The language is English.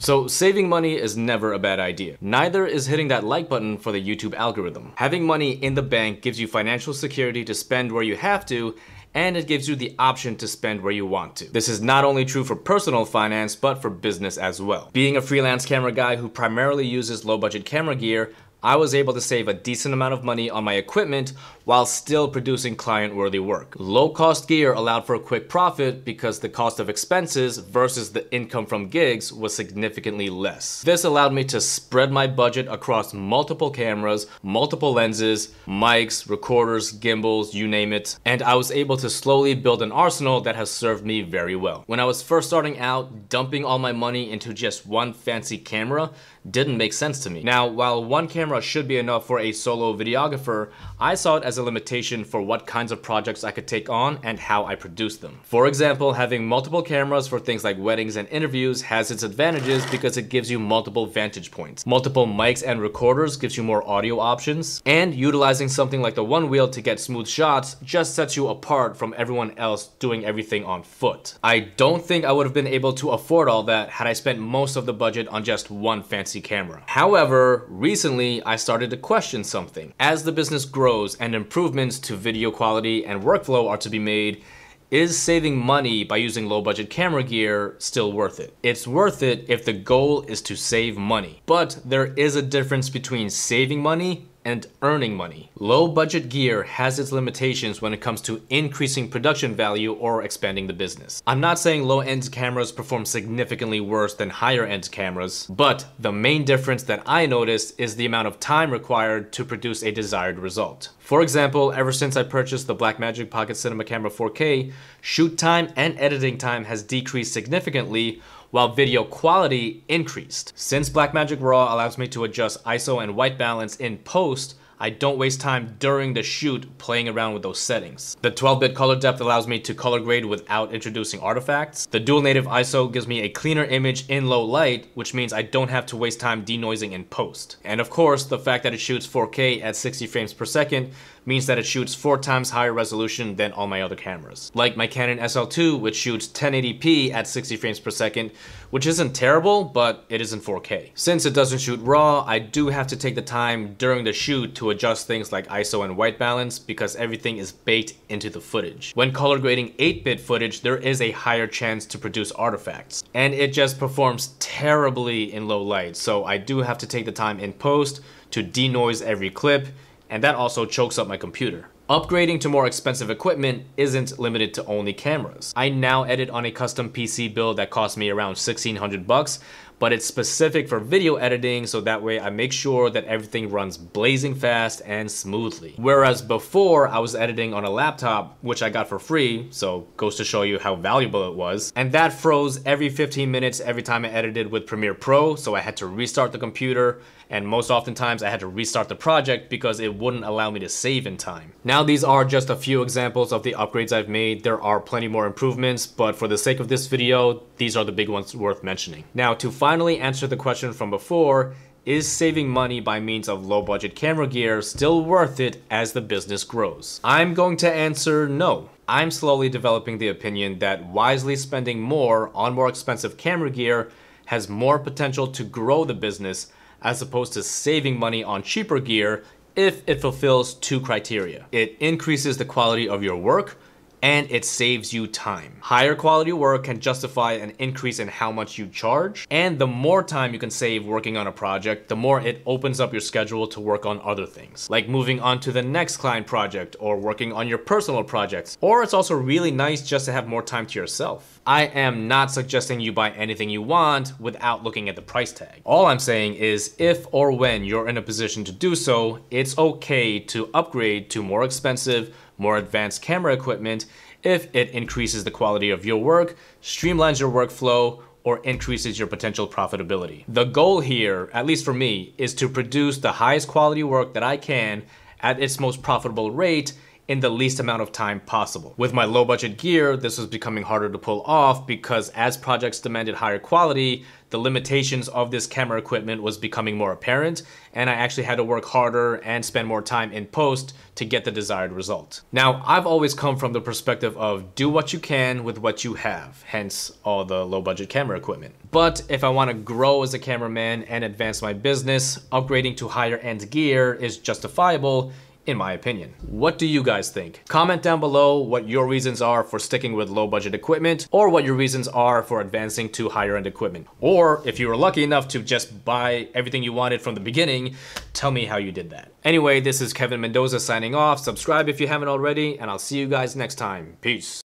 So saving money is never a bad idea. Neither is hitting that like button for the YouTube algorithm. Having money in the bank gives you financial security to spend where you have to, and it gives you the option to spend where you want to. This is not only true for personal finance, but for business as well. Being a freelance camera guy who primarily uses low-budget camera gear, I was able to save a decent amount of money on my equipment while still producing client-worthy work. Low-cost gear allowed for a quick profit because the cost of expenses versus the income from gigs was significantly less. This allowed me to spread my budget across multiple cameras, multiple lenses, mics, recorders, gimbals, you name it, and I was able to slowly build an arsenal that has served me very well. When I was first starting out, dumping all my money into just one fancy camera didn't make sense to me. Now, while one camera should be enough for a solo videographer, I saw it as a limitation for what kinds of projects I could take on and how I produced them. For example, having multiple cameras for things like weddings and interviews has its advantages because it gives you multiple vantage points. Multiple mics and recorders gives you more audio options, and utilizing something like the one wheel to get smooth shots just sets you apart from everyone else doing everything on foot. I don't think I would have been able to afford all that had I spent most of the budget on just one fancy camera. However, recently, I started to question something. As the business grows and improvements to video quality and workflow are to be made, is saving money by using low-budget camera gear still worth it? It's worth it if the goal is to save money. But there is a difference between saving money and earning money. Low-budget gear has its limitations when it comes to increasing production value or expanding the business. I'm not saying low-end cameras perform significantly worse than higher-end cameras, but the main difference that I noticed is the amount of time required to produce a desired result. For example, ever since I purchased the Blackmagic Pocket Cinema Camera 4K, shoot time and editing time has decreased significantly, while video quality increased. Since Blackmagic RAW allows me to adjust ISO and white balance in post, I don't waste time during the shoot playing around with those settings. The 12-bit color depth allows me to color grade without introducing artifacts. The dual native ISO gives me a cleaner image in low light, which means I don't have to waste time denoising in post. And of course, the fact that it shoots 4K at 60 frames per second means that it shoots 4 times higher resolution than all my other cameras. Like my Canon SL2, which shoots 1080p at 60 frames per second, which isn't terrible, but it isn't 4K. Since it doesn't shoot RAW, I do have to take the time during the shoot to adjust things like ISO and white balance because everything is baked into the footage. When color grading 8-bit footage, there is a higher chance to produce artifacts, and it just performs terribly in low light, so I do have to take the time in post to denoise every clip, and that also chokes up my computer. Upgrading to more expensive equipment isn't limited to only cameras. I now edit on a custom PC build that cost me around $1,600 bucks, but it's specific for video editing, so that way I make sure that everything runs blazing fast and smoothly. Whereas before, I was editing on a laptop, which I got for free, so goes to show you how valuable it was. And that froze every 15 minutes every time I edited with Premiere Pro, so I had to restart the computer, and most oftentimes I had to restart the project because it wouldn't allow me to save in time. Now these are just a few examples of the upgrades I've made. There are plenty more improvements, but for the sake of this video, these are the big ones worth mentioning. Now, to finally answer the question from before, is saving money by means of low-budget camera gear still worth it as the business grows? I'm going to answer no. I'm slowly developing the opinion that wisely spending more on more expensive camera gear has more potential to grow the business as opposed to saving money on cheaper gear if it fulfills 2 criteria. It increases the quality of your work, and it saves you time. Higher quality work can justify an increase in how much you charge, and the more time you can save working on a project, the more it opens up your schedule to work on other things, like moving on to the next client project or working on your personal projects. Or it's also really nice just to have more time to yourself. I am not suggesting you buy anything you want without looking at the price tag. All I'm saying is if or when you're in a position to do so, it's okay to upgrade to more expensive, more advanced camera equipment if it increases the quality of your work, streamlines your workflow, or increases your potential profitability. The goal here, at least for me, is to produce the highest quality work that I can at its most profitable rate, in the least amount of time possible. With my low budget gear, this was becoming harder to pull off because as projects demanded higher quality, the limitations of this camera equipment was becoming more apparent, and I actually had to work harder and spend more time in post to get the desired result. Now, I've always come from the perspective of do what you can with what you have, hence all the low budget camera equipment. But if I want to grow as a cameraman and advance my business, upgrading to higher end gear is justifiable in my opinion. What do you guys think? Comment down below what your reasons are for sticking with low budget equipment, or what your reasons are for advancing to higher end equipment. Or if you were lucky enough to just buy everything you wanted from the beginning, tell me how you did that. Anyway, this is Kevin Mendoza signing off. Subscribe if you haven't already, and I'll see you guys next time. Peace.